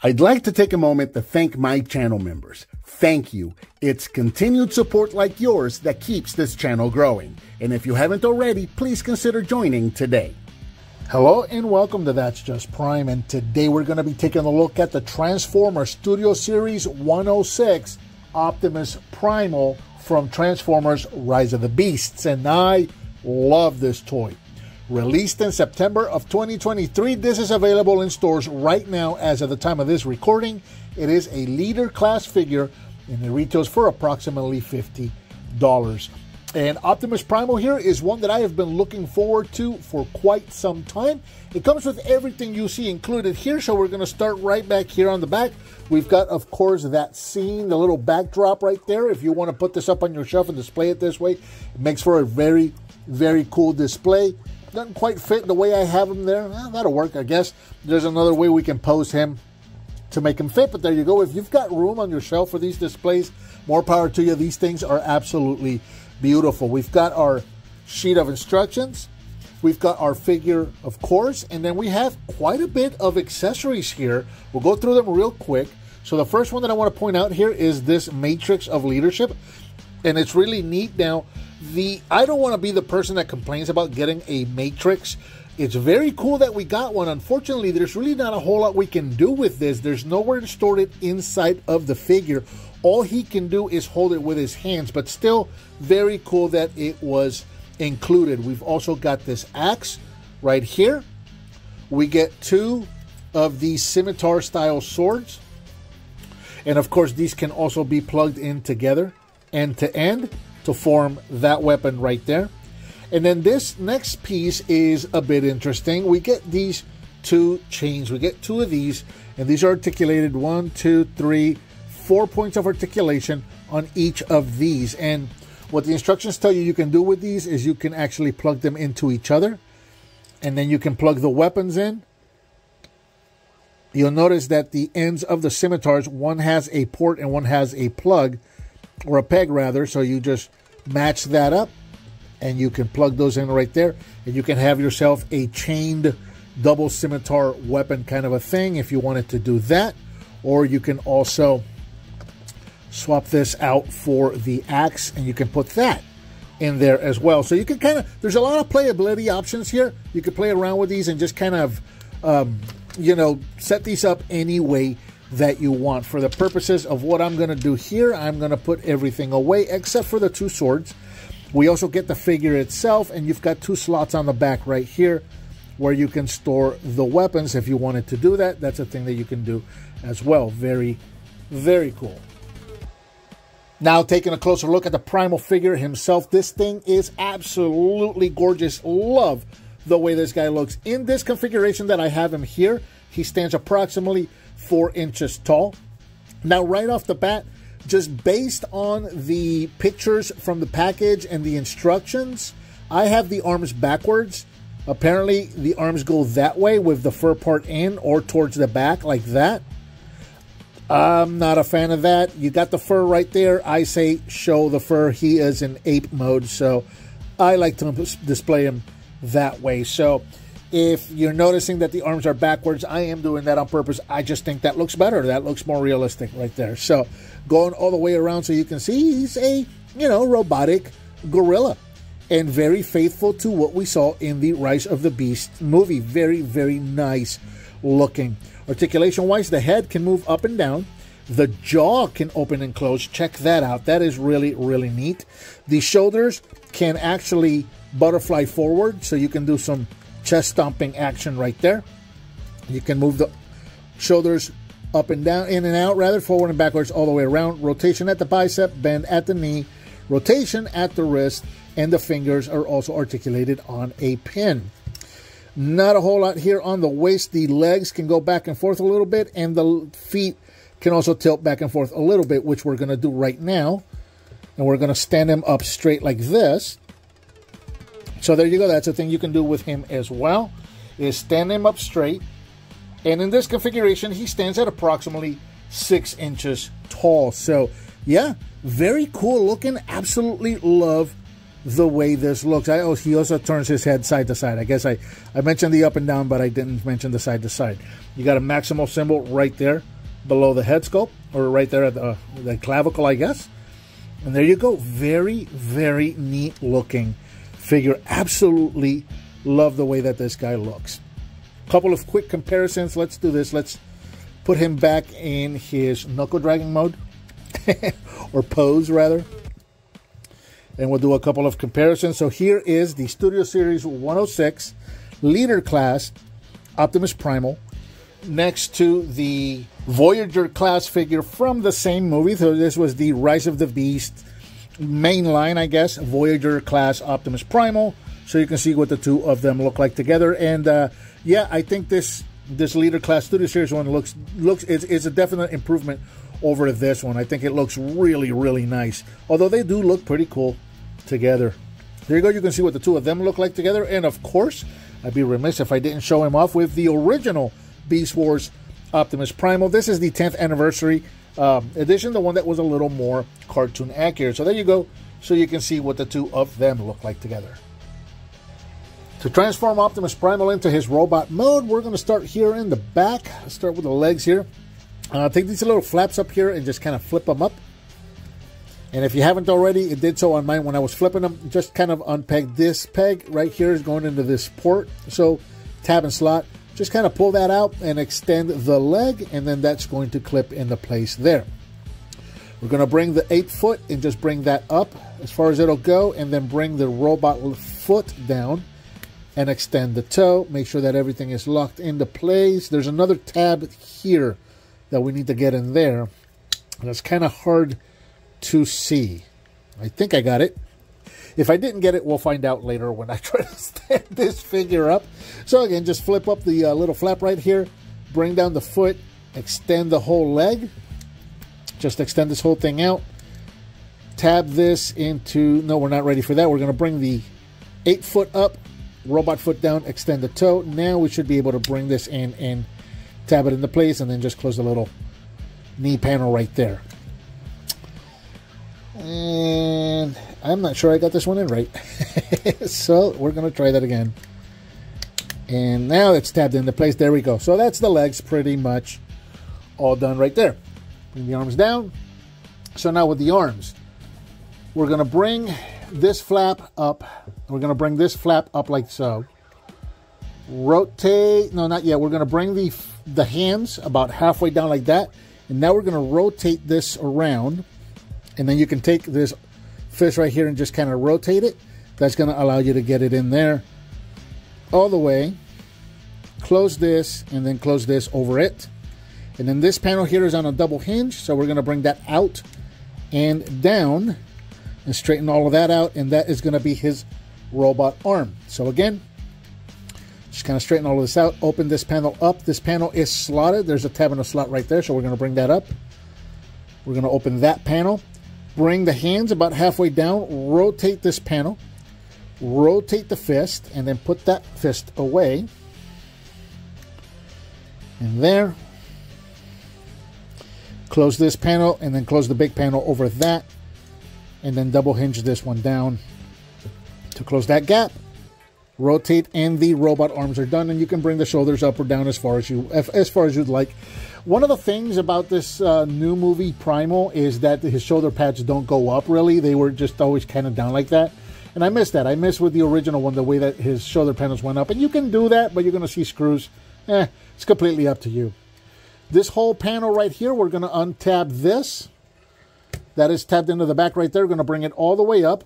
I'd like to take a moment to thank my channel members. Thank you. It's continued support like yours that keeps this channel growing. And if you haven't already, please consider joining today. Hello and welcome to That's Just Prime. And today we're going to be taking a look at the Transformers Studio Series 106 Optimus Primal from Transformers: Rise of the Beasts. And I love this toy. Released in September of 2023, this is available in stores right now as of the time of this recording. It is a leader class figure and it retails for approximately $50. And Optimus Primal here is one that I have been looking forward to for quite some time. It comes with everything you see included here, so we're going to start right back here on the back. We've got, of course, that scene, the little backdrop right there. If you want to put this up on your shelf and display it this way, it makes for a very, very cool display. Doesn't quite fit the way I have him there. Well, that'll work, I guess. There's another way we can pose him to make him fit, but there you go. If you've got room on your shelf for these displays, more power to you. These things are absolutely beautiful. We've got our sheet of instructions. We've got our figure, of course, and then we have quite a bit of accessories here. We'll go through them real quick. So the first one that I want to point out here is this Matrix of Leadership, and it's really neat. Now, I don't want to be the person that complains about getting a matrix. It's very cool that we got one. Unfortunately, there's really not a whole lot we can do with this. There's nowhere to store it inside of the figure. All he can do is hold it with his hands, but still very cool that it was included. We've also got this axe right here. We get two of these scimitar style swords. And of course, these can also be plugged in together end to end to form that weapon right there. And then this next piece is a bit interesting. We get these two chains. We get two of these, and these are articulated 1, 2, 3, 4 points of articulation on each of these. And what the instructions tell you can do with these is you can actually plug them into each other, and then you can plug the weapons in. You'll notice that the ends of the scimitars, one has a port and one has a plug, or a peg rather, so you just match that up and you can plug those in right there, and you can have yourself a chained double scimitar weapon kind of a thing if you wanted to do that. Or you can also swap this out for the axe and you can put that in there as well. So you can kind of, there's a lot of playability options here. You can play around with these and just kind of you know, set these up any way that you want. For the purposes of what I'm going to do here, I'm going to put everything away except for the two swords. We also get the figure itself, and you've got two slots on the back right here where you can store the weapons if you wanted to do that. That's a thing that you can do as well. Very, very cool. Now taking a closer look at the Primal figure himself, this thing is absolutely gorgeous. Love the way this guy looks. In this configuration that I have him here, he stands approximately 4 inches tall. Now right off the bat, just based on the pictures from the package and the instructions, I have the arms backwards. Apparently the arms go that way with the fur part in or towards the back like that. I'm not a fan of that. You got the fur right there. I say show the fur. He is in ape mode, so I like to display him that way. So if you're noticing that the arms are backwards, I am doing that on purpose. I just think that looks better. That looks more realistic right there. So going all the way around so you can see, he's a, you know, robotic gorilla. And very faithful to what we saw in the Rise of the Beast movie. Very, very nice looking. Articulation-wise, the head can move up and down. The jaw can open and close. Check that out. That is really, really neat. The shoulders can actually butterfly forward, so you can do some chest stomping action right there. You can move the shoulders up and down, in and out rather, forward and backwards all the way around. Rotation at the bicep, bend at the knee, rotation at the wrist, and the fingers are also articulated on a pin. Not a whole lot here on the waist. The legs can go back and forth a little bit, and the feet can also tilt back and forth a little bit, which we're going to do right now. And we're going to stand him up straight like this. So there you go. That's a thing you can do with him as well, is stand him up straight. And in this configuration, he stands at approximately 6 inches tall. So yeah, very cool looking. Absolutely love the way this looks. He also turns his head side to side. I guess I mentioned the up and down, but I didn't mention the side to side. You got a maximal symbol right there below the head sculpt, or right there at the clavicle, I guess. And there you go. Very, very neat looking figure. Absolutely love the way that this guy looks. Couple of quick comparisons. Let's do this. Let's put him back in his knuckle dragging mode or pose rather, and we'll do a couple of comparisons. So here is the Studio Series 106 Leader Class Optimus Primal next to the Voyager class figure from the same movie. So this was the Rise of the Beast main line, I guess, Voyager class Optimus Primal. So you can see what the two of them look like together. And yeah, I think this Leader Class Studio Series one looks it's a definite improvement over this one. I think it looks really, really nice. Although they do look pretty cool together. There you go. You can see what the two of them look like together. And of course, I'd be remiss if I didn't show him off with the original Beast Wars Optimus Primal. This is the 10th anniversary edition, the one that was a little more cartoon accurate. So there you go. So you can see what the two of them look like together. To transform Optimus Primal into his robot mode, we're going to start here in the back. Let's start with the legs here. Take these little flaps up here and just kind of flip them up. And if you haven't already, it did so on mine when I was flipping them. Just kind of unpeg this peg right here is going into this port. So tab and slot, just kind of pull that out and extend the leg. And then that's going to clip into place there. We're going to bring the 8 foot and just bring that up as far as it'll go. And then bring the robot foot down and extend the toe. Make sure that everything is locked into place. There's another tab here that we need to get in there, and it's kind of hard to see. I think I got it. If I didn't get it, we'll find out later when I try to stand this figure up. So again, just flip up the little flap right here, bring down the foot, extend the whole leg, just extend this whole thing out, tab this into, no, we're not ready for that. We're gonna bring the 8 foot up, robot foot down, extend the toe. Now we should be able to bring this in and tab it into place, and then just close the little knee panel right there. And I'm not sure I got this one in right. So we're going to try that again. And now it's tabbed into place. There we go. So that's the legs pretty much all done right there. Bring the arms down. So now with the arms, we're going to bring this flap up. We're going to bring this flap up like so. Rotate, no, not yet. We're going to bring the hands about halfway down like that, and now we're going to rotate this around, and then you can take this fist right here and just kind of rotate it. That's going to allow you to get it in there all the way. Close this, and then close this over it. And then this panel here is on a double hinge, so we're going to bring that out and down and straighten all of that out, and that is going to be his robot arm. So again, just kind of straighten all of this out, open this panel up. This panel is slotted. There's a tab and a slot right there, so we're going to bring that up. We're going to open that panel, bring the hands about halfway down, rotate this panel, rotate the fist, and then put that fist away. And there. Close this panel, and then close the big panel over that, and then double hinge this one down to close that gap. Rotate, and the robot arms are done, and you can bring the shoulders up or down as far as you'd like. One of the things about this new movie Primal is that his shoulder pads don't go up really; they were just always kind of down like that, and I miss that. I miss with the original one the way that his shoulder panels went up, and you can do that, but you're going to see screws. It's completely up to you. This whole panel right here, we're going to untab this. That is tabbed into the back right there. We're going to bring it all the way up.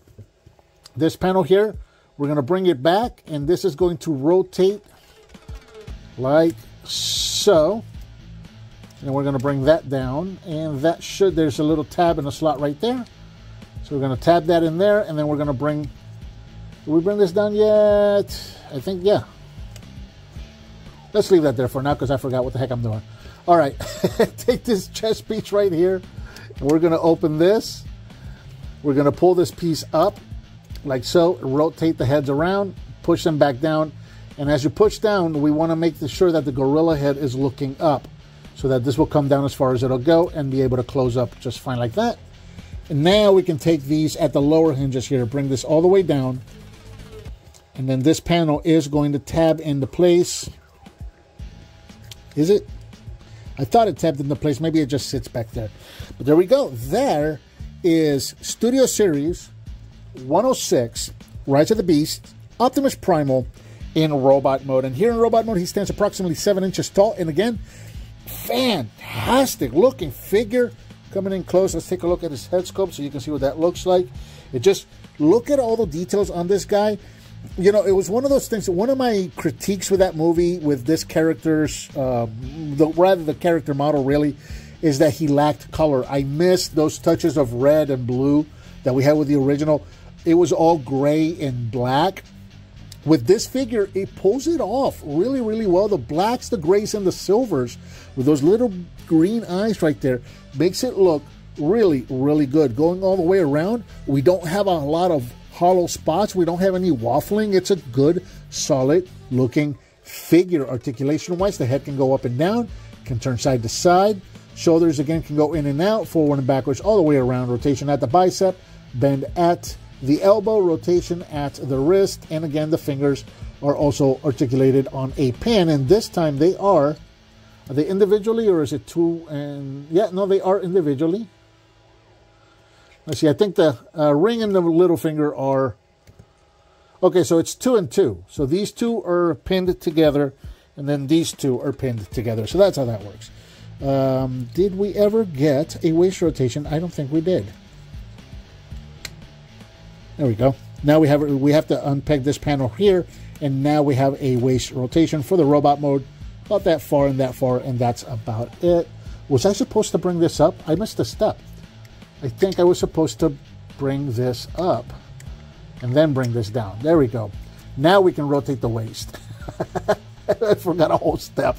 This panel here, we're going to bring it back, and this is going to rotate like so. And we're going to bring that down, and that should, there's a little tab and a slot right there. So we're going to tab that in there, and then we're going to bring, did we bring this down yet? I think, yeah. Let's leave that there for now because I forgot what the heck I'm doing. All right, take this chest piece right here, and we're going to open this. We're going to pull this piece up like so, rotate the heads around, push them back down, and as you push down, we want to make sure that the gorilla head is looking up so that this will come down as far as it'll go and be able to close up just fine like that. And now we can take these at the lower hinges here, bring this all the way down. And then this panel is going to tab into place. Is it? I thought it tabbed into place. Maybe it just sits back there. But there we go. There is Studio Series 106, Rise of the Beast, Optimus Primal in robot mode. And here in robot mode, he stands approximately 7 inches tall. And again, fantastic looking figure. Coming in close, let's take a look at his head sculpt so you can see what that looks like. It just, look at all the details on this guy. You know, it was one of those things, one of my critiques with that movie, with this character's, rather the character model really, is that he lacked color. I missed those touches of red and blue that we had with the original. It was all gray and black. With this figure, it pulls it off really, really well. The blacks, the grays, and the silvers with those little green eyes right there makes it look really, really good. Going all the way around, we don't have a lot of hollow spots. We don't have any waffling. It's a good, solid-looking figure. Articulation-wise, the head can go up and down, can turn side to side. Shoulders, again, can go in and out, forward and backwards, all the way around. Rotation at the bicep, bend at the elbow, rotation at the wrist, and again, the fingers are also articulated on a pin, and this time they are they individually, or is it two? And yeah, no, they are individually. Let's see, I think the ring and the little finger are, okay, so it's 2 and 2. So these two are pinned together, and then these two are pinned together. So that's how that works. Did we ever get a waist rotation? I don't think we did. There we go. Now we have to unpeg this panel here, and now we have a waist rotation for the robot mode. About that far and that far, and that's about it. Was I supposed to bring this up? I missed a step. I think I was supposed to bring this up and then bring this down. There we go. Now we can rotate the waist. I forgot a whole step.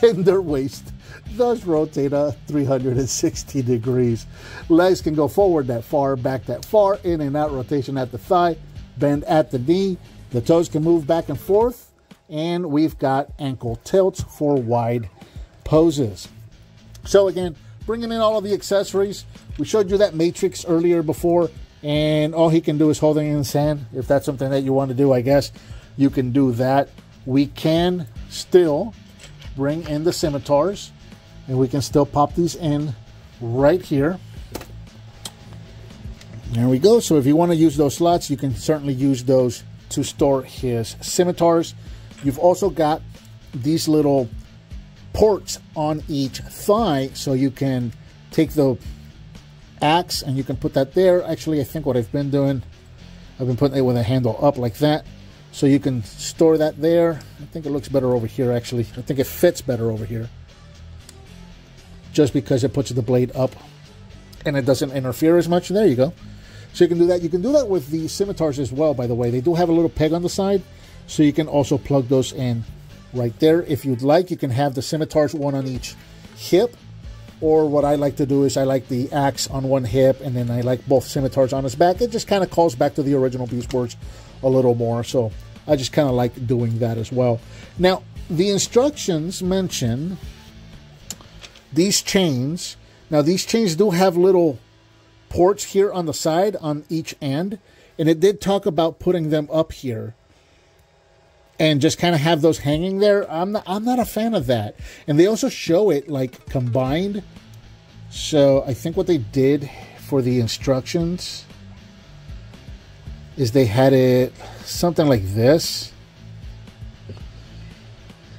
And their waist does rotate 360 degrees. Legs can go forward that far, back that far, in and out, rotation at the thigh, bend at the knee. The toes can move back and forth, and we've got ankle tilts for wide poses. So again, bringing in all of the accessories. We showed you that matrix earlier before, and all he can do is hold it in the sand. If that's something that you want to do, I guess you can do that. We can still bring in the scimitars, and we can still pop these in right here. There we go. So if you want to use those slots, you can certainly use those to store his scimitars. You've also got these little ports on each thigh, so you can take the axe and you can put that there. Actually, I think what I've been doing, I've been putting it with a handle up like that. So you can store that there. I think it looks better over here, actually. I think it fits better over here, just because it puts the blade up and it doesn't interfere as much. There you go. So you can do that. You can do that with the scimitars as well, by the way. They do have a little peg on the side, so you can also plug those in right there. If you'd like, you can have the scimitars one on each hip, or what I like to do is I like the axe on one hip, and then I like both scimitars on his back. It just kind of calls back to the original Beast Wars a little more, so I just kind of like doing that as well. Now, the instructions mention these chains. Now, these chains do have little ports here on the side on each end, and it did talk about putting them up here and just kind of have those hanging there. I'm not a fan of that. And they also show it like combined. So I think what they did for the instructions is they had it something like this.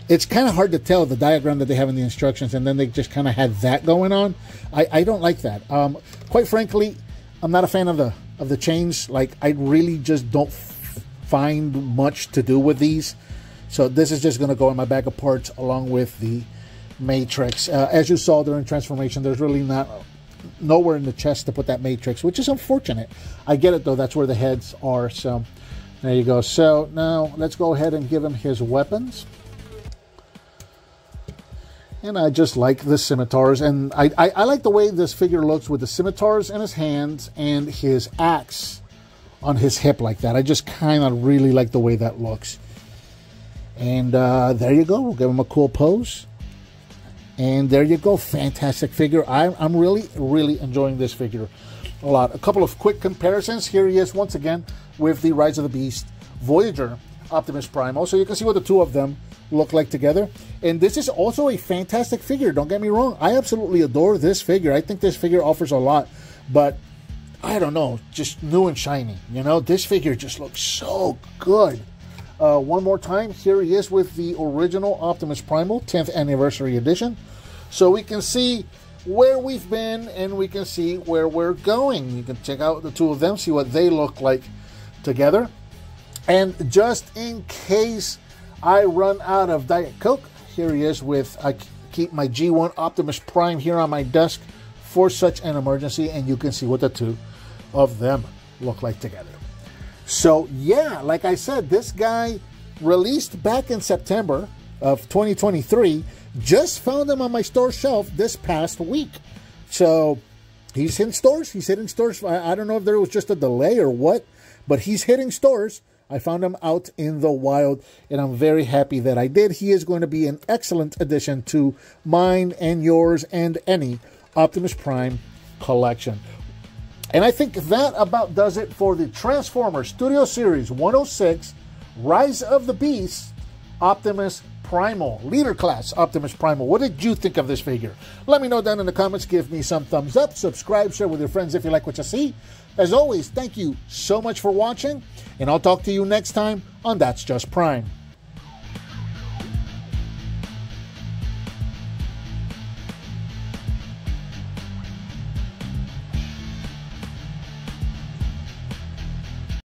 It's kind of hard to tell the diagram that they have in the instructions, and then they just kind of had that going on. I don't like that. Quite frankly, I'm not a fan of the chains. Like, I really just don't find much to do with these. So this is just going to go in my bag of parts along with the matrix. As you saw during transformation, there's really nowhere in the chest to put that matrix, which is unfortunate. I get it though, that's where the heads are. So there you go. So now let's go ahead and give him his weapons. And I just like the scimitars, and I like the way this figure looks with the scimitars in his hands and his axe on his hip like that. I just kind of really like the way that looks. And there you go. We'll give him a cool pose. And there you go. Fantastic figure. I'm really, really enjoying this figure. a lot. A couple of quick comparisons. Here he is once again with the Rise of the Beast Voyager Optimus Primal. So you can see what the two of them look like together. And this is also a fantastic figure. Don't get me wrong. I absolutely adore this figure. I think this figure offers a lot. But I don't know, just new and shiny. You know, this figure just looks so good. One more time, here he is with the original Optimus Primal 10th Anniversary Edition. So we can see where we've been and we can see where we're going. You can check out the two of them, see what they look like together. And just in case I run out of Diet Coke, here he is with, I keep my G1 Optimus Prime here on my desk for such an emergency, and you can see what the two of them look like together. So yeah, like I said, this guy released back in September of 2023. Just found him on my store shelf this past week. So he's in stores. He's hitting stores. I don't know if there was just a delay or what, but he's hitting stores. I found him out in the wild, and I'm very happy that I did. He is going to be an excellent addition to mine and yours and any Optimus Prime collection. And I think that about does it for the Transformers Studio Series 106 Rise of the Beasts Optimus Primal, Leader Class Optimus Primal. What did you think of this figure? Let me know down in the comments. Give me some thumbs up. Subscribe, share with your friends if you like what you see. As always, thank you so much for watching, and I'll talk to you next time on That's Just Prime.